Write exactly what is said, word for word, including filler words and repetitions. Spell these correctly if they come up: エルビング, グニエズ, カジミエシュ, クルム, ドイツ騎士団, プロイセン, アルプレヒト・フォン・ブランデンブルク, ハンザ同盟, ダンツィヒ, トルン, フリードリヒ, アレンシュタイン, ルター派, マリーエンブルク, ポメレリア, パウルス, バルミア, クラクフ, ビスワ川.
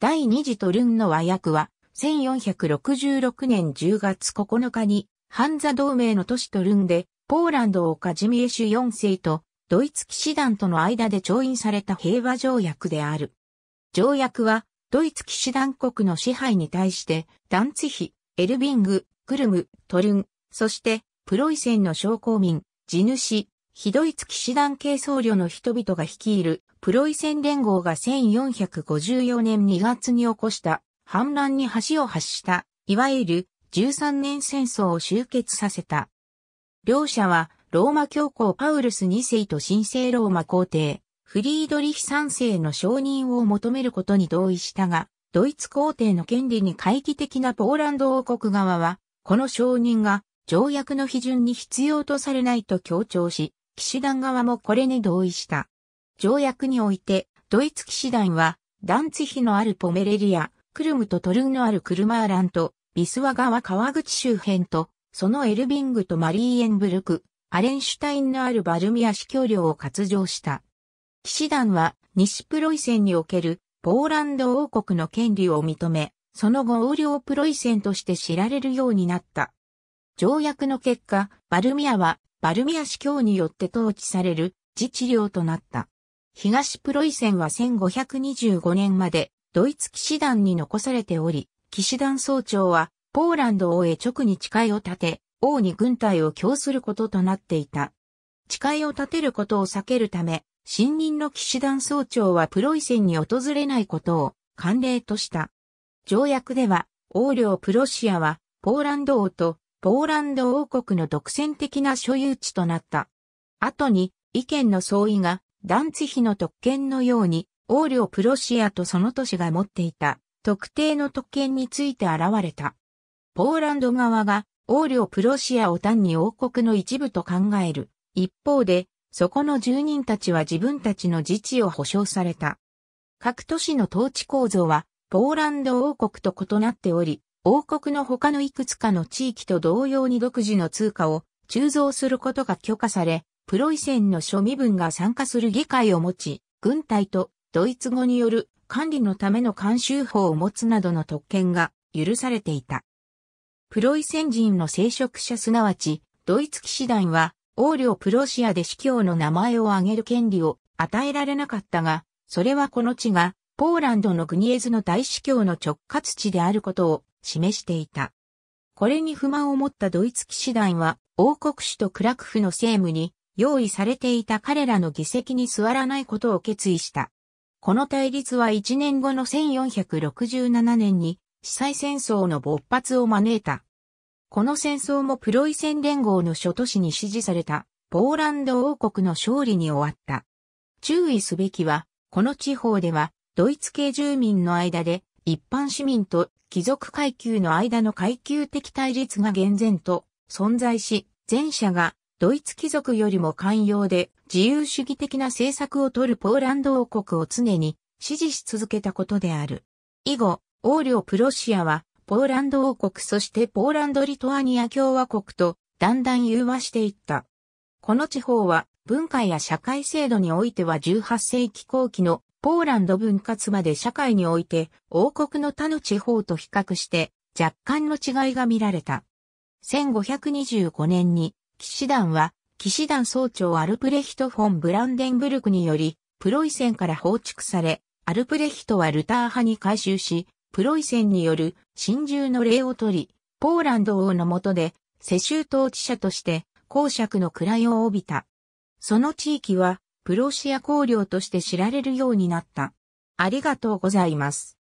第二次トルンの和訳は、せんよんひゃくろくじゅうろくねんじゅうがつここのかに、ハンザ同盟の都市トルンで、ポーランドをカジミエシュよんせいと、ドイツ騎士団との間で調印された平和条約である。条約は、ドイツ騎士団国の支配に対して、ダンツィヒ、エルビング、クルム、トルン、そして、プロイセンの商工民、地主、非ドイツ騎士団系僧侶の人々が率いる、プロイセン連合がせんよんひゃくごじゅうよねんにがつに起こした、反乱に橋を発した、いわゆるじゅうさんねんせんそうを終結させた。両者は、ローマ教皇パウルスにせいと神聖ローマ皇帝、フリードリヒさんせいの承認を求めることに同意したが、ドイツ皇帝の権利に懐疑的なポーランド王国側は、この承認が条約の批准に必要とされないと強調し、騎士団側もこれに同意した。条約において、ドイツ騎士団は、ダンツィヒのあるポメレリア、クルムとトルンのあるクルマーランと、ビスワ川川口周辺と、そのエルビングとマリーエンブルク、アレンシュタインのあるバルミア司教領を割譲した。騎士団は、西プロイセンにおける、ポーランド王国の権利を認め、その後王領プロイセンとして知られるようになった。条約の結果、バルミアは、バルミア司教によって統治される、自治領となった。東プロイセンはせんごひゃくにじゅうごねんまでドイツ騎士団に残されており、騎士団総長はポーランド王へ直に誓いを立て、王に軍隊を供することとなっていた。誓いを立てることを避けるため、新任の騎士団総長はプロイセンに訪れないことを慣例とした。条約では、王領プロシアはポーランド王とポーランド王国の独占的な所有地となった。後に意見の相違が、ダンツィヒの特権のように、王領プロシアとその都市が持っていた特定の特権について現れた。ポーランド側が王領プロシアを単に王国の一部と考える。一方で、そこの住人たちは自分たちの自治を保障された。各都市の統治構造は、ポーランド王国と異なっており、王国の他のいくつかの地域と同様に独自の通貨を鋳造することが許可され、プロイセンの諸民分が参加する議会を持ち、軍隊とドイツ語による管理のための慣習法を持つなどの特権が許されていた。プロイセン人の聖職者すなわち、ドイツ騎士団は王領プロシアで司教の名前を挙げる権利を与えられなかったが、それはこの地がポーランドのグニエズの大司教の直轄地であることを示していた。これに不満を持ったドイツ騎士団は王国首都クラクフの政務に、用意されていた彼らの議席に座らないことを決意した。この対立はいちねんごのせんよんひゃくろくじゅうななねんに、司祭戦争の勃発を招いた。この戦争もプロイセン連合の諸都市に支持された、ポーランド王国の勝利に終わった。注意すべきは、この地方では、ドイツ系住民の間で、一般市民と貴族階級の間の階級的対立が厳然と存在し、前者が、ドイツ貴族よりも寛容で自由主義的な政策を取るポーランド王国を常に支持し続けたことである。以後、王領プロシアはポーランド王国そしてポーランド・リトアニア共和国とだんだん融和していった。この地方は文化や社会制度においてはじゅうはっせいき後期のポーランド分割まで社会において王国の他の地方と比較して若干の違いが見られた。せんごひゃくにじゅうごねんに騎士団は、騎士団総長アルプレヒト・フォン・ブランデンブルクにより、プロイセンから放逐され、アルプレヒトはルター派に改宗し、プロイセンによる神従の礼を取り、ポーランド王の下で、世襲統治者として、公爵の位を帯びた。その地域は、プロシア公領として知られるようになった。ありがとうございます。